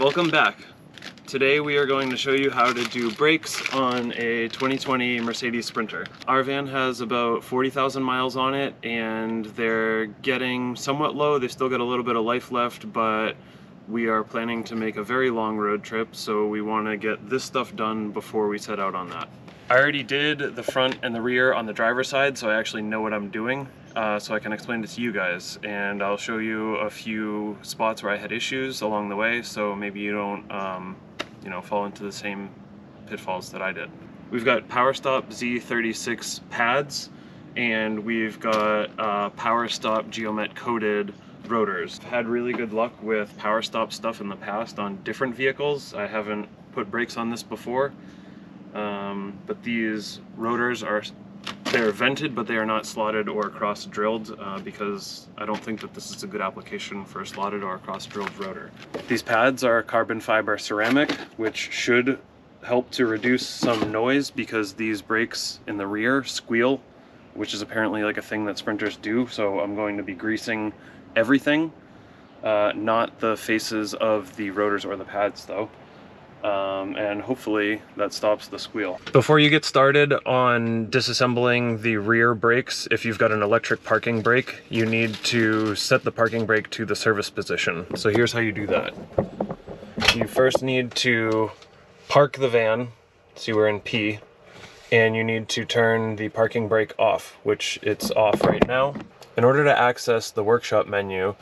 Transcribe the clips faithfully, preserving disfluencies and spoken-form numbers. Welcome back. Today we are going to show you how to do brakes on a twenty twenty Mercedes Sprinter. Our van has about forty thousand miles on it and they're getting somewhat low. They've still got a little bit of life left, but we are planning to make a very long road trip, so we want to get this stuff done before we set out on that. I already did the front and the rear on the driver's side, so I actually know what I'm doing. Uh, so I can explain it to you guys, and I'll show you a few spots where I had issues along the way, so maybe you don't um, you know, fall into the same pitfalls that I did. We've got PowerStop Z thirty-six pads, and we've got uh, PowerStop Geomet coated rotors. I've had really good luck with PowerStop stuff in the past on different vehicles. I haven't put brakes on this before, um, but these rotors are they're vented, but they are not slotted or cross-drilled uh, because I don't think that this is a good application for a slotted or a cross-drilled rotor. These pads are carbon fiber ceramic, which should help to reduce some noise because these brakes in the rear squeal, which is apparently like a thing that sprinters do, so I'm going to be greasing everything, uh, not the faces of the rotors or the pads though. Um, and hopefully that stops the squeal. Before you get started on disassembling the rear brakes, if you've got an electric parking brake, you need to set the parking brake to the service position. So here's how you do that. You first need to park the van, see we're in P, and you need to turn the parking brake off, which it's off right now. In order to access the workshop menu,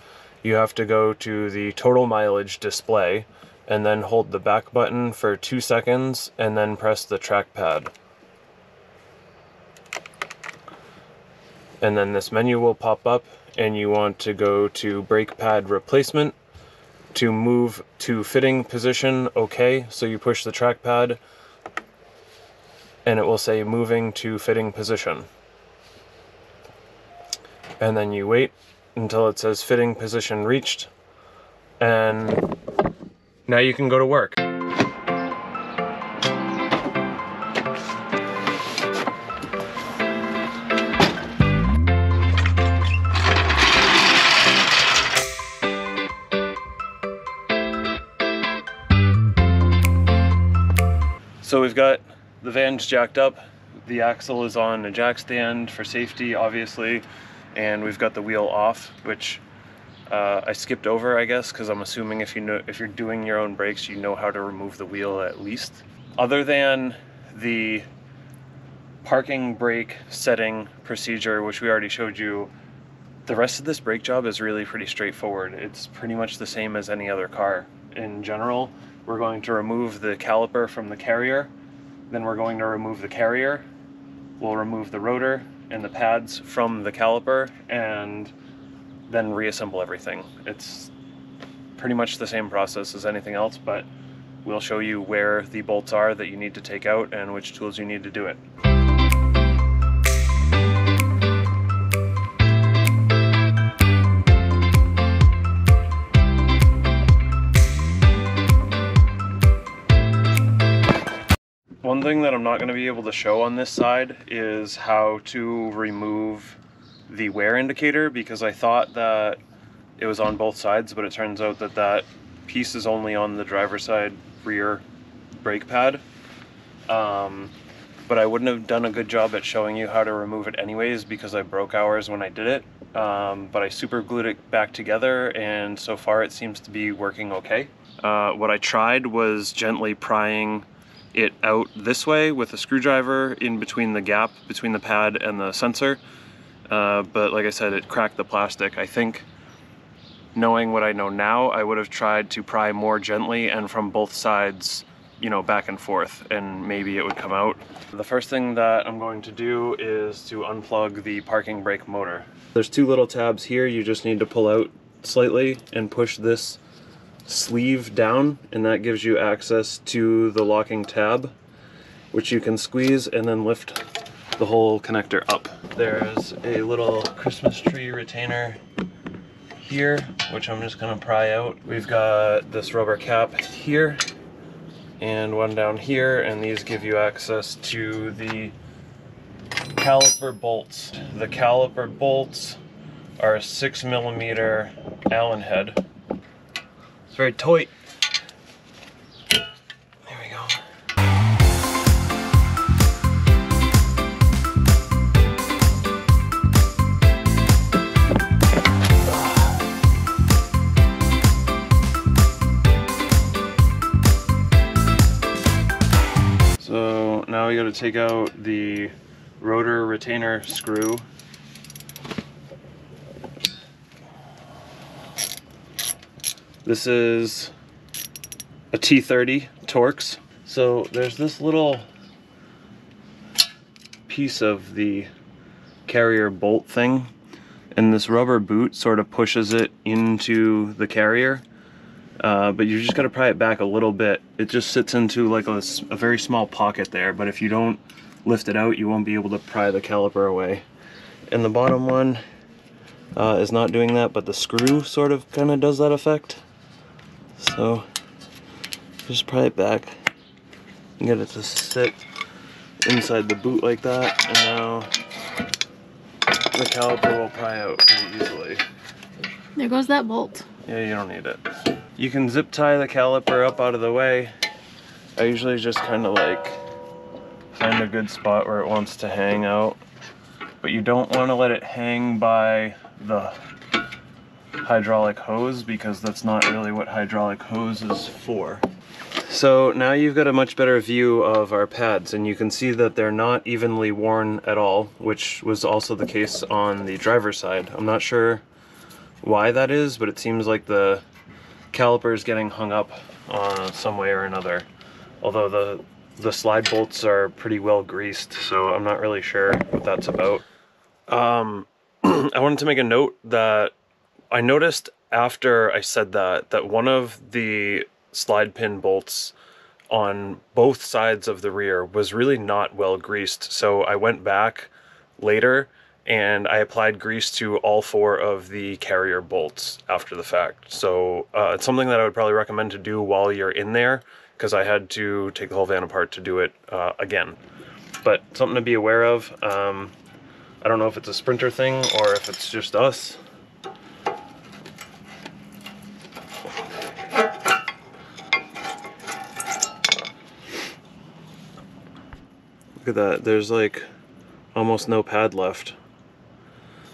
you have to go to the total mileage display, and then hold the back button for two seconds, and then press the trackpad. And then this menu will pop up, and you want to go to brake pad replacement. To move to fitting position, okay, so you push the trackpad, and it will say moving to fitting position. And then you wait until it says fitting position reached, and now you can go to work. So we've got the van's jacked up, the axle is on a jack stand for safety, obviously, and we've got the wheel off, which Uh, I skipped over, I guess, because I'm assuming if you know if you're doing your own brakes, you know how to remove the wheel at least. Other than the parking brake setting procedure, which we already showed you, the rest of this brake job is really pretty straightforward. It's pretty much the same as any other car. In general, we're going to remove the caliper from the carrier, then we're going to remove the carrier, we'll remove the rotor and the pads from the caliper, and then reassemble everything. It's pretty much the same process as anything else, but we'll show you where the bolts are that you need to take out and which tools you need to do it. One thing that I'm not going to be able to show on this side is how to remove the wear indicator, because I thought that it was on both sides, but it turns out that that piece is only on the driver's side rear brake pad. Um, but I wouldn't have done a good job at showing you how to remove it anyways, because I broke ours when I did it. Um, but I super glued it back together, and so far it seems to be working okay. Uh, what I tried was gently prying it out this way with a screwdriver in between the gap between the pad and the sensor. Uh, but like I said, it cracked the plastic. I think, knowing what I know now, I would have tried to pry more gently and from both sides, you know, back and forth, and maybe it would come out. The first thing that I'm going to do is to unplug the parking brake motor. There's two little tabs here you just need to pull out slightly and push this sleeve down, and that gives you access to the locking tab, which you can squeeze and then lift the whole connector up. There's a little Christmas tree retainer here, which I'm just gonna pry out. We've got this rubber cap here and one down here, and these give you access to the caliper bolts. The caliper bolts are a six millimeter Allen head. It's very tight. now we got to take out the rotor retainer screw. This is a T thirty Torx. So there's this little piece of the carrier bolt thing, and this rubber boot sort of pushes it into the carrier, uh, but you just got to pry it back a little bit. It just sits into like a, a very small pocket there, but if you don't lift it out, you won't be able to pry the caliper away. And the bottom one uh, is not doing that, but the screw sort of kind of does that effect. So just pry it back and get it to sit inside the boot like that, and now the caliper will pry out pretty easily. There goes that bolt. Yeah, you don't need it. You can zip tie the caliper up out of the way. I usually just kind of like find a good spot where it wants to hang out, but you don't want to let it hang by the hydraulic hose, because that's not really what hydraulic hose is for. So now you've got a much better view of our pads, and you can see that they're not evenly worn at all, which was also the case on the driver's side. I'm not sure why that is, but it seems like the caliper is getting hung up on some way or another. Although the, the slide bolts are pretty well greased, so I'm not really sure what that's about. Um, I wanted to make a note that I noticed after I said that, that one of the slide pin bolts on both sides of the rear was really not well greased, so I went back later and I applied grease to all four of the carrier bolts after the fact. So uh, it's something that I would probably recommend to do while you're in there, because I had to take the whole van apart to do it uh, again. But something to be aware of. um, I don't know if it's a Sprinter thing or if it's just us. Look at that, there's like almost no pad left.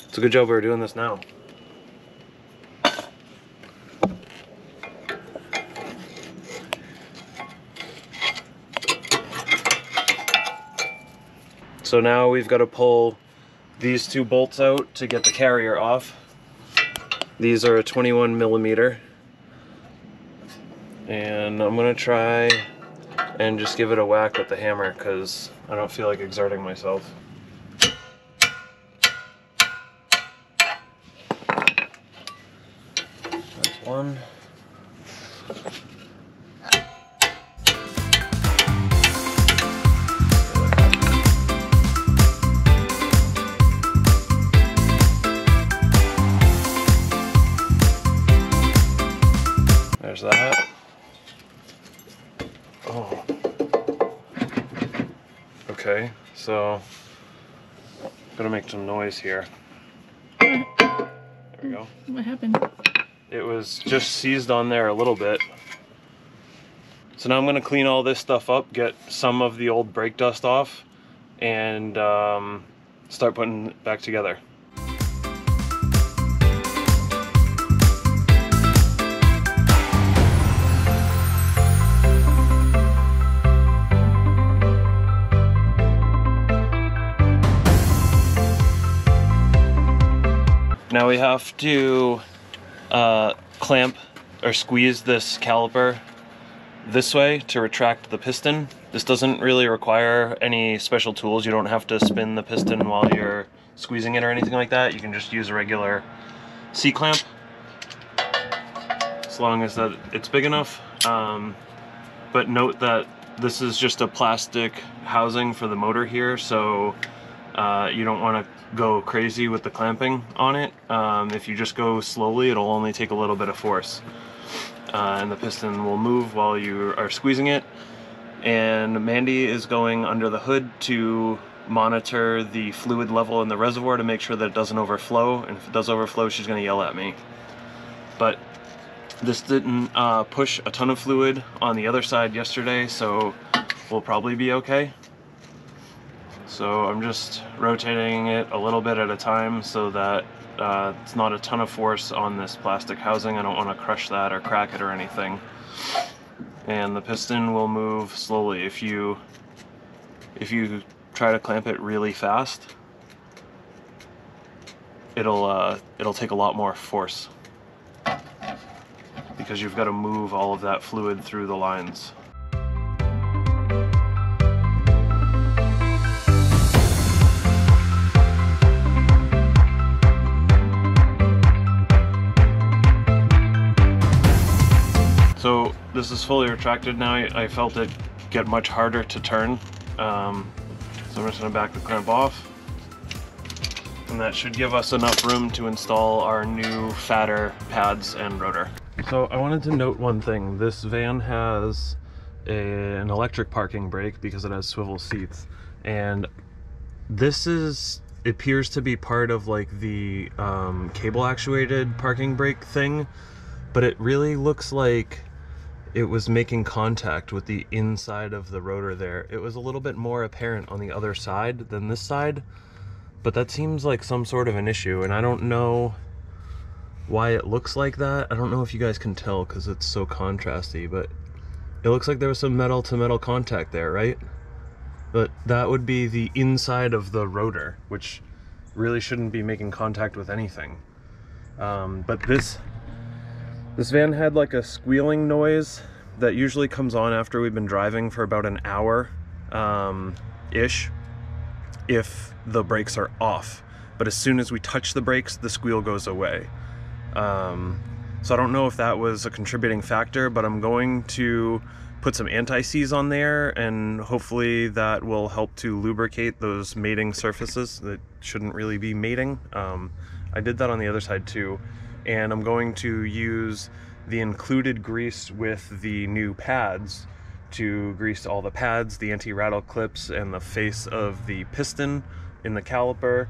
It's a good job we're doing this now. So now we've got to pull these two bolts out to get the carrier off. These are a twenty-one millimeter, and I'm gonna try and just give it a whack with the hammer, because I don't feel like exerting myself. That's one. There's that. Oh. Okay, so I'm gonna make some noise here. There we go. What happened? It was just seized on there a little bit. So now I'm gonna clean all this stuff up, get some of the old brake dust off, and um, start putting it back together. Now we have to uh, clamp or squeeze this caliper this way to retract the piston. This doesn't really require any special tools. You don't have to spin the piston while you're squeezing it or anything like that. You can just use a regular C-clamp, as long as that it's big enough. Um, but note that this is just a plastic housing for the motor here, so uh, you don't want to go crazy with the clamping on it. Um, if you just go slowly, it'll only take a little bit of force, uh, and the piston will move while you are squeezing it. And Mandy is going under the hood to monitor the fluid level in the reservoir to make sure that it doesn't overflow, and if it does overflow, she's gonna yell at me. But this didn't uh, push a ton of fluid on the other side yesterday, so we'll probably be okay. So I'm just rotating it a little bit at a time so that uh, it's not a ton of force on this plastic housing. I don't want to crush that or crack it or anything. And the piston will move slowly. If you if you try to clamp it really fast, it'll uh, it'll take a lot more force because you've got to move all of that fluid through the lines. So this is fully retracted now. I felt it get much harder to turn. Um, so I'm just gonna back the clamp off. And that should give us enough room to install our new fatter pads and rotor. So I wanted to note one thing. This van has a, an electric parking brake because it has swivel seats. And this is, appears to be part of like the um, cable actuated parking brake thing, but it really looks like it was making contact with the inside of the rotor there. It was a little bit more apparent on the other side than this side, but that seems like some sort of an issue, and I don't know why it looks like that. I don't know if you guys can tell because it's so contrasty, but it looks like there was some metal to metal contact there, right? But that would be the inside of the rotor, which really shouldn't be making contact with anything. Um, but this... This van had like a squealing noise that usually comes on after we've been driving for about an hour, um, ish, if the brakes are off. But as soon as we touch the brakes, the squeal goes away. Um, so I don't know if that was a contributing factor, but I'm going to put some anti-seize on there, and hopefully that will help to lubricate those mating surfaces that shouldn't really be mating. Um, I did that on the other side too. And I'm going to use the included grease with the new pads to grease all the pads, the anti-rattle clips, and the face of the piston in the caliper,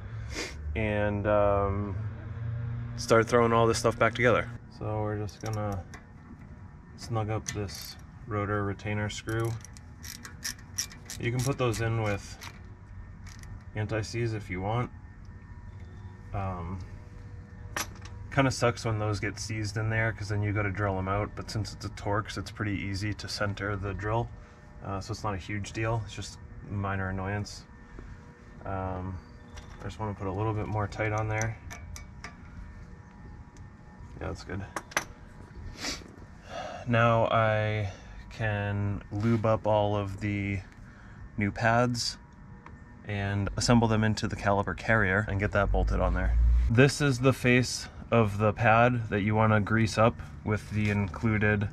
and um, start throwing all this stuff back together. So we're just gonna snug up this rotor retainer screw. You can put those in with anti-seize if you want. Um, Kind of sucks when those get seized in there because then you got to drill them out, but since it's a Torx, it's pretty easy to center the drill, uh, so it's not a huge deal. It's just a minor annoyance. um, I just want to put a little bit more tight on there. Yeah, that's good. Now I can lube up all of the new pads and assemble them into the caliper carrier and get that bolted on there. This is the face of the pad that you want to grease up with the included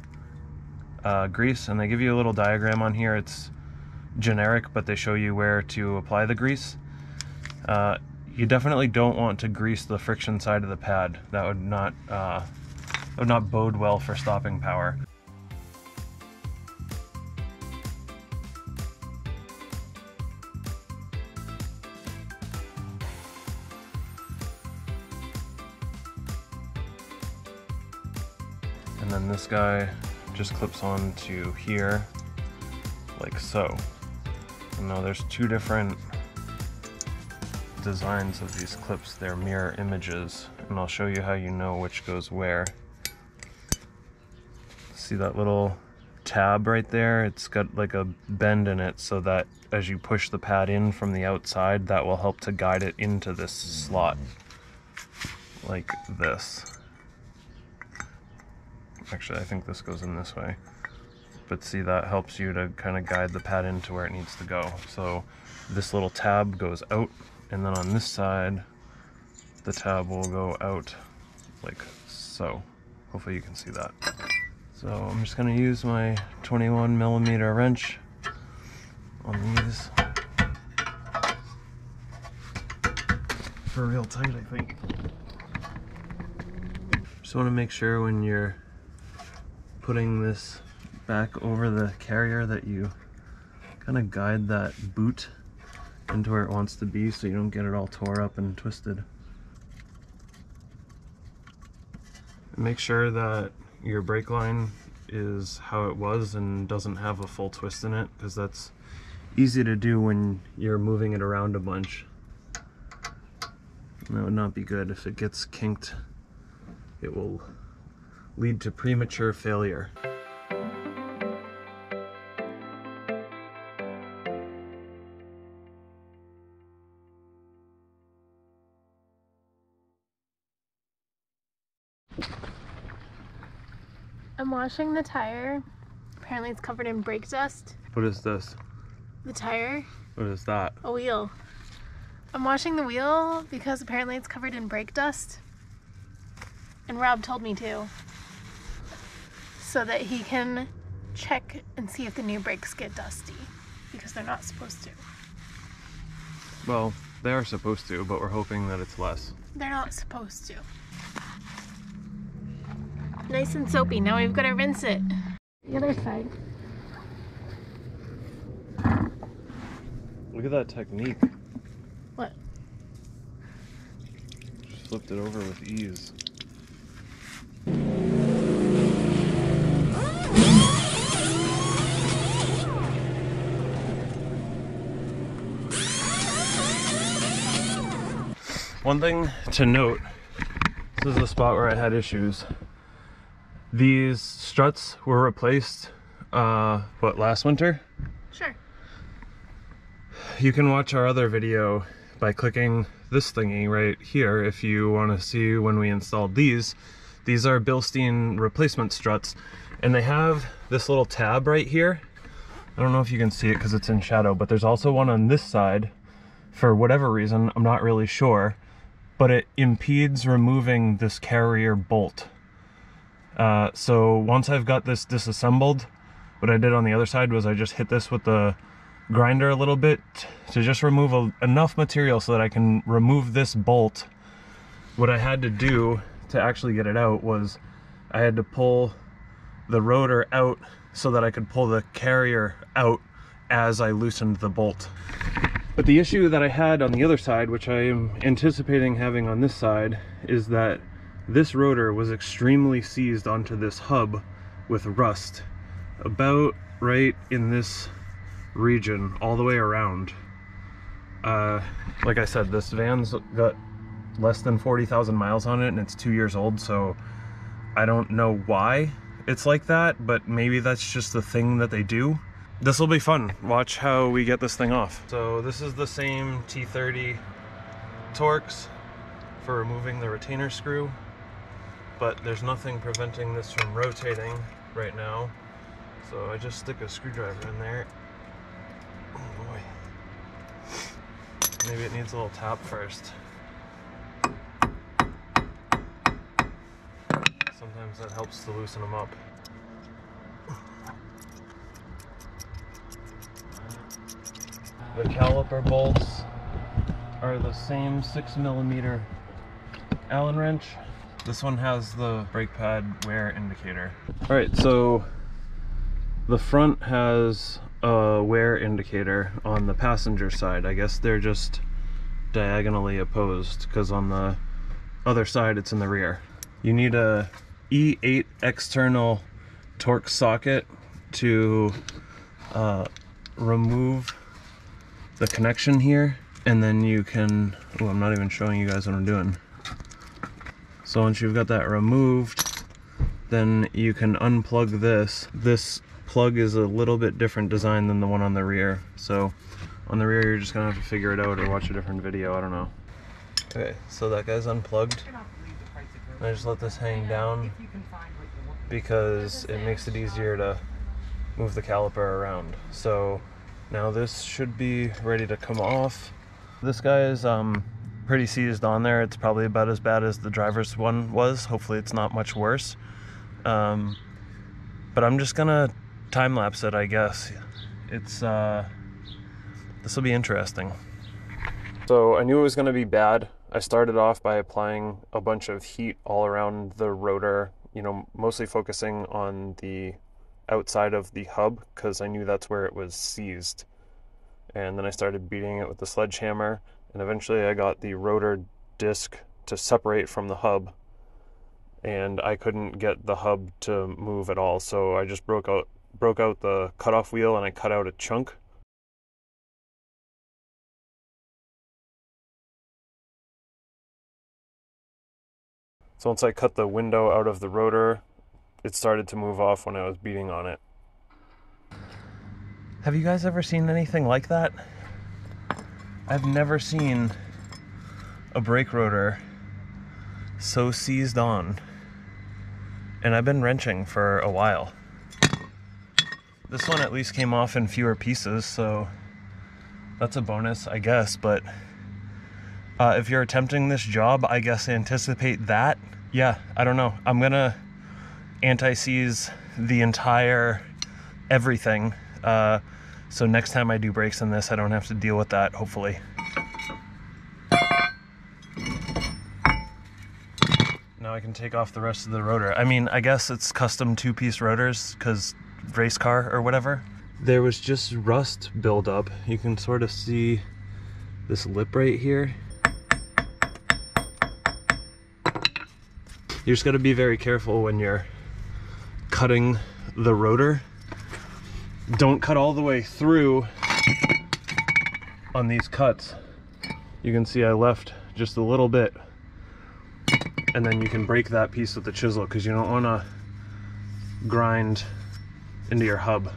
uh, grease, and they give you a little diagram on here. It's generic, but they show you where to apply the grease. Uh, you definitely don't want to grease the friction side of the pad. That would not uh, that would not bode well for stopping power. And then this guy just clips on to here, like so. And now there's two different designs of these clips. They're mirror images, and I'll show you how you know which goes where. See that little tab right there? It's got like a bend in it so that as you push the pad in from the outside, that will help to guide it into this slot, like this. Actually, I think this goes in this way, but see, that helps you to kind of guide the pad into where it needs to go. So this little tab goes out, and then on this side, the tab will go out like so. Hopefully you can see that. So I'm just gonna use my twenty-one millimeter wrench on these. For real tight, I think. Just wanna make sure when you're putting this back over the carrier that you kind of guide that boot into where it wants to be so you don't get it all tore up and twisted. Make sure that your brake line is how it was and doesn't have a full twist in it, because that's easy to do when you're moving it around a bunch. And that would not be good. If it gets kinked, it will lead to premature failure. I'm washing the tire. Apparently it's covered in brake dust. What is this? The tire. What is that? A wheel. I'm washing the wheel because apparently it's covered in brake dust. And Rob told me to. So that he can check and see if the new brakes get dusty. Because they're not supposed to. Well, they are supposed to, but we're hoping that it's less. They're not supposed to. Nice and soapy. Now we've got to rinse it. The other side. Look at that technique. What? She flipped it over with ease. One thing to note, this is the spot where I had issues. These struts were replaced, uh, what, last winter? Sure. You can watch our other video by clicking this thingy right here if you want to see when we installed these. These are Bilstein replacement struts, and they have this little tab right here. I don't know if you can see it because it's in shadow, but there's also one on this side for whatever reason, I'm not really sure. But it impedes removing this carrier bolt. Uh, so once I've got this disassembled, what I did on the other side was I just hit this with the grinder a little bit to just remove a, enough material so that I can remove this bolt. What I had to do to actually get it out was I had to pull the rotor out so that I could pull the carrier out as I loosened the bolt. But the issue that I had on the other side, which I am anticipating having on this side, is that this rotor was extremely seized onto this hub with rust, about right in this region, all the way around. Uh, like I said, this van's got less than forty thousand miles on it, and it's two years old, so I don't know why it's like that, but maybe that's just the thing that they do. This will be fun. Watch how we get this thing off. So this is the same T thirty Torx for removing the retainer screw, but there's nothing preventing this from rotating right now. So I just stick a screwdriver in there. Oh boy. Maybe it needs a little tap first. Sometimes that helps to loosen them up. The caliper bolts are the same six millimeter Allen wrench. This one has the brake pad wear indicator. Alright, so the front has a wear indicator on the passenger side. I guess they're just diagonally opposed because on the other side it's in the rear. You need a E eight external Torx socket to uh, remove the connection here, and then you can, oh, I'm not even showing you guys what I'm doing. So once you've got that removed, then you can unplug this. This plug is a little bit different design than the one on the rear. So on the rear, you're just gonna have to figure it out or watch a different video, I don't know. Okay, so that guy's unplugged. I just let this hang down because it makes it easier to move the caliper around. So now this should be ready to come off. This guy is um, pretty seized on there. It's probably about as bad as the driver's one was. Hopefully it's not much worse. Um, but I'm just gonna time lapse it, I guess. It's, uh, this will be interesting. So I knew it was gonna be bad. I started off by applying a bunch of heat all around the rotor, you know, mostly focusing on the outside of the hub because I knew that's where it was seized. And then I started beating it with the sledgehammer, and eventually I got the rotor disc to separate from the hub, and I couldn't get the hub to move at all, so I just broke out broke out the cutoff wheel and I cut out a chunk. So once I cut the window out of the rotor, it started to move off when I was beating on it. Have you guys ever seen anything like that? I've never seen a brake rotor so seized on. and I've been wrenching for a while. This one at least came off in fewer pieces, so that's a bonus, I guess, but uh, if you're attempting this job, I guess anticipate that. Yeah, I don't know. I'm gonna anti-seize the entire everything, uh, so next time I do brakes on this, I don't have to deal with that, hopefully. Now I can take off the rest of the rotor. I mean, I guess it's custom two-piece rotors because race car or whatever. There was just rust buildup. You can sort of see this lip right here. You just got to be very careful when you're cutting the rotor. Don't cut all the way through on these cuts. You can see I left just a little bit. And then you can break that piece with the chisel because you don't want to grind into your hub.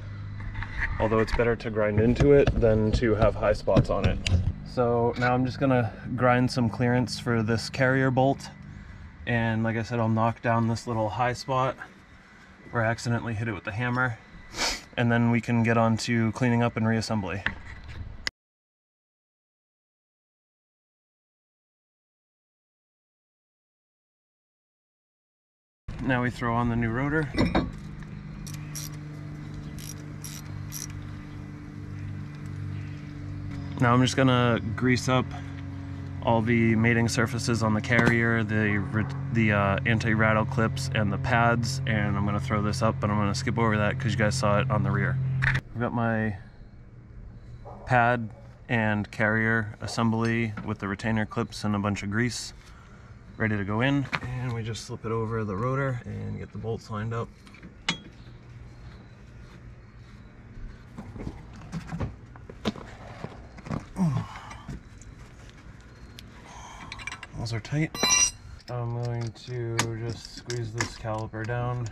Although it's better to grind into it than to have high spots on it. So now I'm just going to grind some clearance for this carrier bolt. And like I said, I'll knock down this little high spot where I accidentally hit it with the hammer. And then we can get on to cleaning up and reassembly. Now we throw on the new rotor. Now I'm just gonna grease up all the mating surfaces on the carrier, the, the uh, anti-rattle clips and the pads, and I'm gonna throw this up, but I'm gonna skip over that because you guys saw it on the rear. I've got my pad and carrier assembly with the retainer clips and a bunch of grease ready to go in, and we just slip it over the rotor and get the bolts lined up. Those are tight. I'm going to just squeeze this caliper down.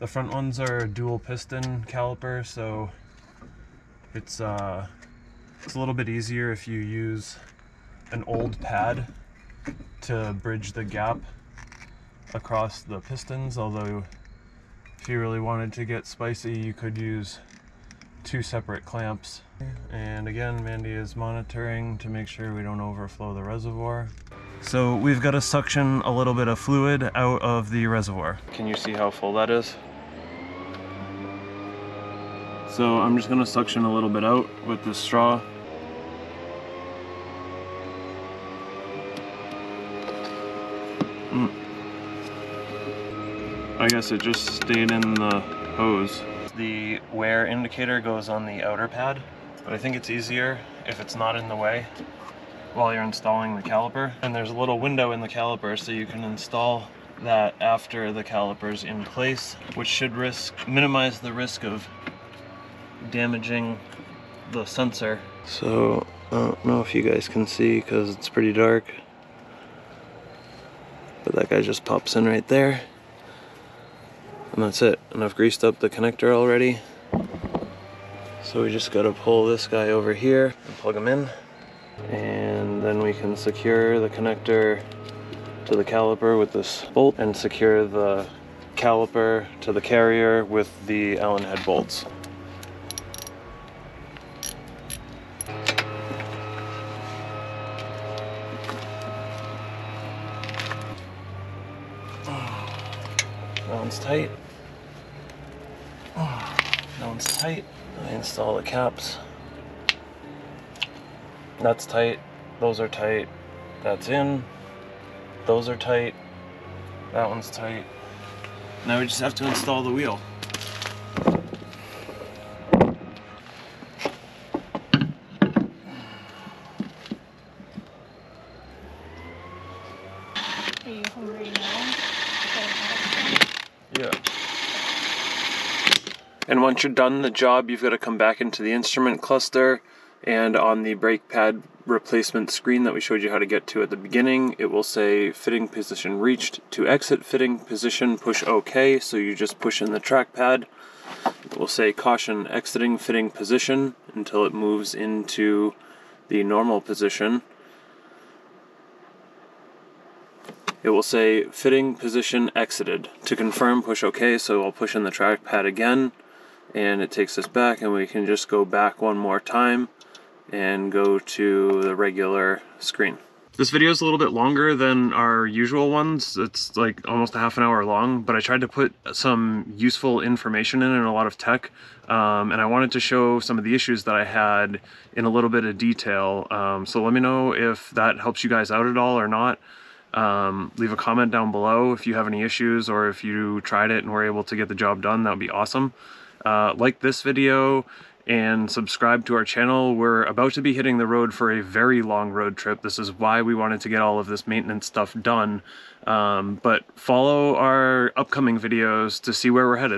The front ones are dual piston caliper, so it's uh, it's a little bit easier if you use an old pad to bridge the gap across the pistons, although if you really wanted to get spicy you could use two separate clamps. And again, Mandy is monitoring to make sure we don't overflow the reservoir. So we've got to suction a little bit of fluid out of the reservoir. Can you see how full that is? So I'm just going to suction a little bit out with this straw. I guess it just stayed in the hose. The wear indicator goes on the outer pad, but I think it's easier if it's not in the way while you're installing the caliper. And there's a little window in the caliper, so you can install that after the caliper's in place, which should risk minimize the risk of damaging the sensor. So I don't know if you guys can see because it's pretty dark, but that guy just pops in right there. And that's it. And I've greased up the connector already. So we just gotta pull this guy over here and plug him in. And then we can secure the connector to the caliper with this bolt and secure the caliper to the carrier with the Allen head bolts. That one's tight. That one's tight. I install the caps. That's tight. Those are tight. That's in. Those are tight. That one's tight. Now we just have to install the wheel. Are you hungry now? Yeah. And once you're done the job, you've got to come back into the instrument cluster, and on the brake pad replacement screen that we showed you how to get to at the beginning, it will say fitting position reached. To exit fitting position, push OK, so you just push in the trackpad. It will say caution exiting fitting position until it moves into the normal position. it will say fitting position exited. To confirm, push OK. So I'll push in the trackpad again, and it takes us back, and we can just go back one more time and go to the regular screen. This video is a little bit longer than our usual ones. It's like almost a half an hour long, but I tried to put some useful information in and a lot of tech. Um, and I wanted to show some of the issues that I had in a little bit of detail. Um, so let me know if that helps you guys out at all or not. Um, leave a comment down below if you have any issues or if you tried it and were able to get the job done. That would be awesome. Uh, like this video and subscribe to our channel. We're about to be hitting the road for a very long road trip. This is why we wanted to get all of this maintenance stuff done. Um, but follow our upcoming videos to see where we're headed.